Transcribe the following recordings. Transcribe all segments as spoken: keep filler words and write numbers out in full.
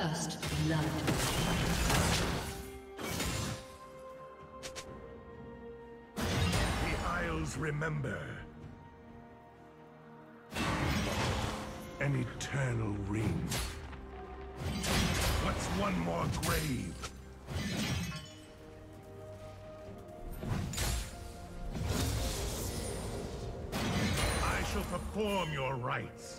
First blood. The Isles remember an eternal ring. What's one more grave? I shall perform your rites.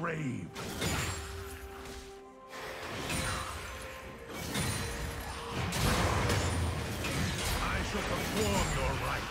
grave. I shall perform your rites.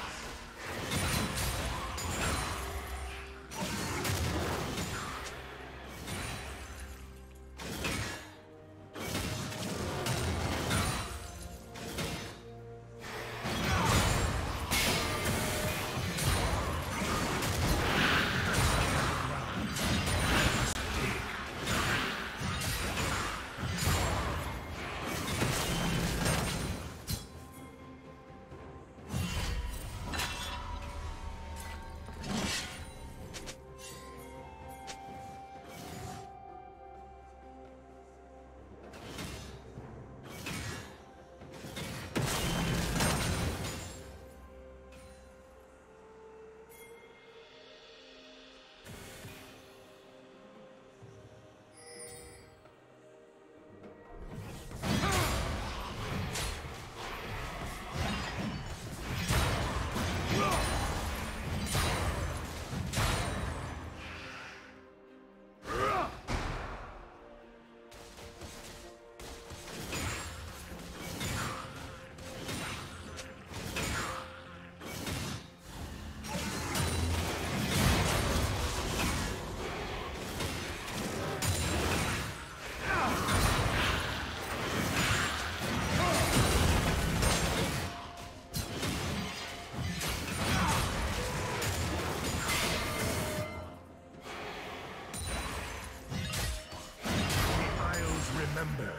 Remember.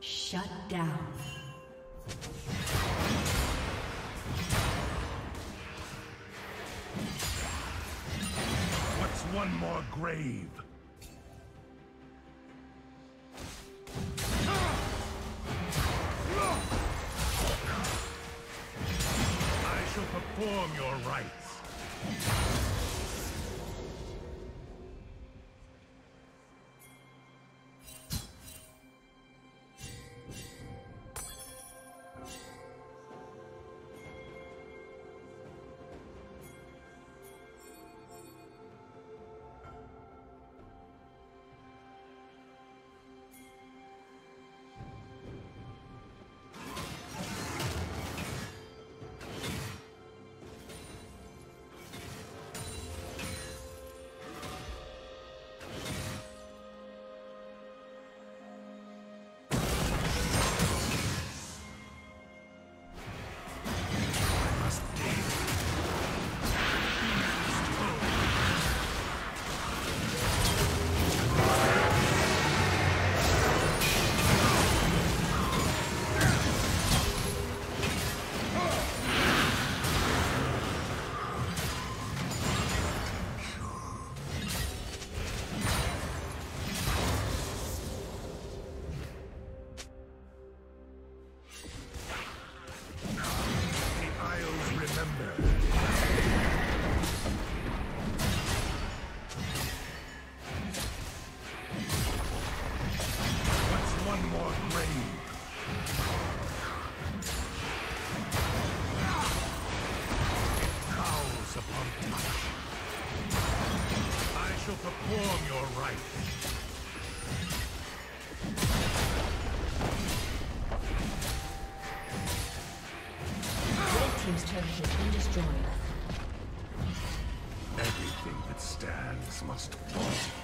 Shut down. What's one more grave? I shall perform your rites. Perform your rites. Red team's turret has been destroyed. Everything that stands must fall.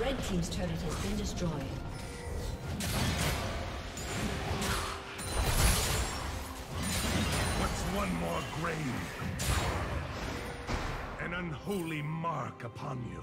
Red team's turret has been destroyed. What's one more grave? An unholy mark upon you.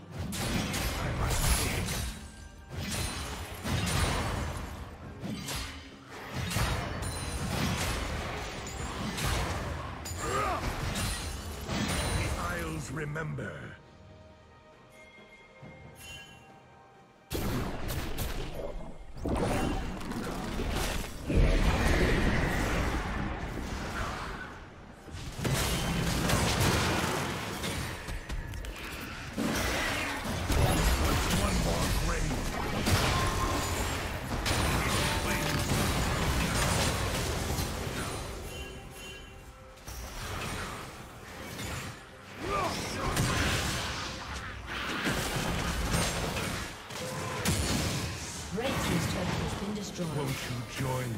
I must dig. The Isles remember. Won't you join them?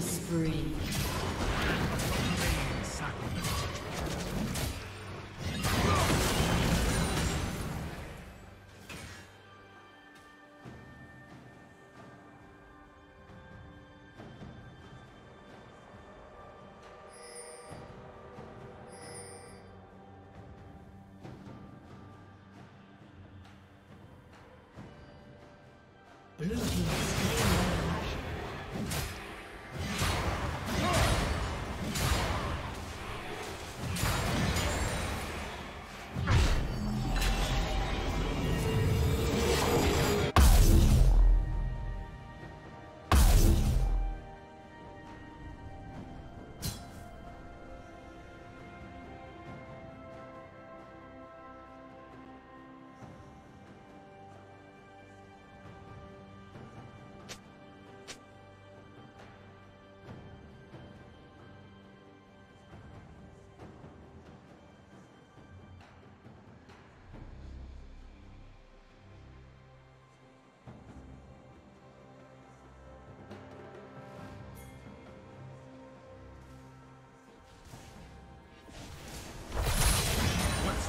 Spree. Blue team.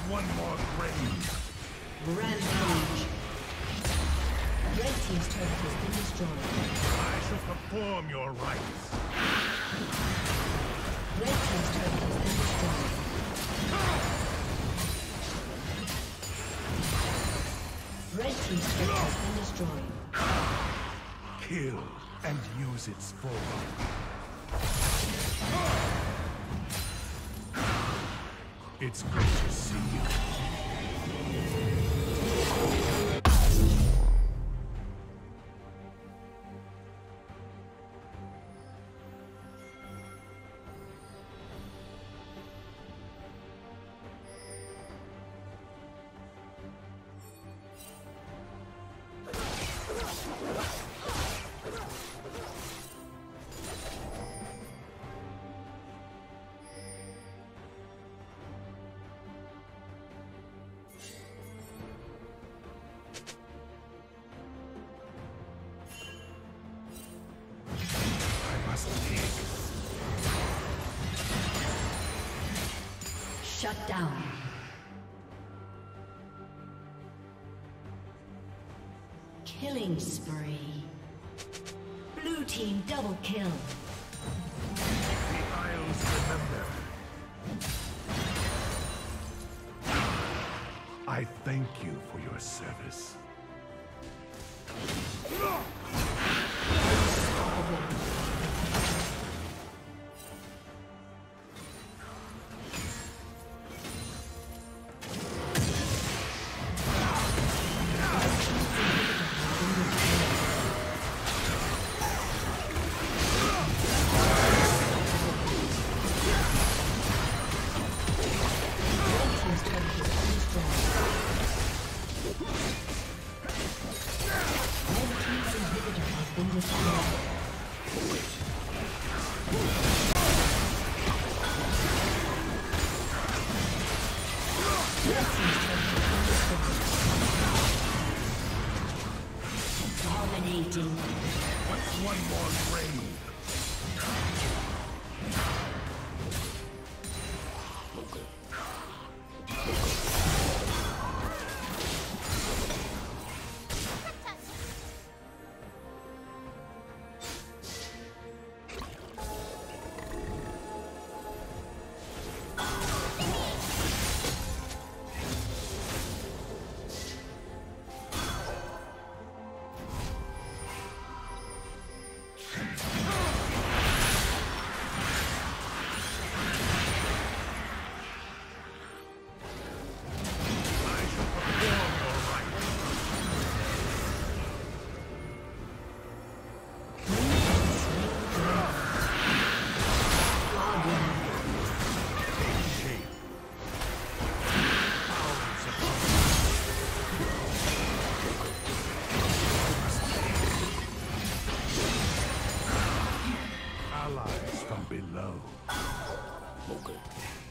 One more grave. Rampage. Red team's turret has been destroyed. I shall perform your rites. Red team's turret has been destroyed. Red team's turret has been destroyed. Kill and use its form. It's good to see you. Shut down. Killing spree. Blue team double kill. The Isles remember. I thank you for your service. Red team's turret has been destroyed. Dominating. That's one more grave. Allies from below. Okay.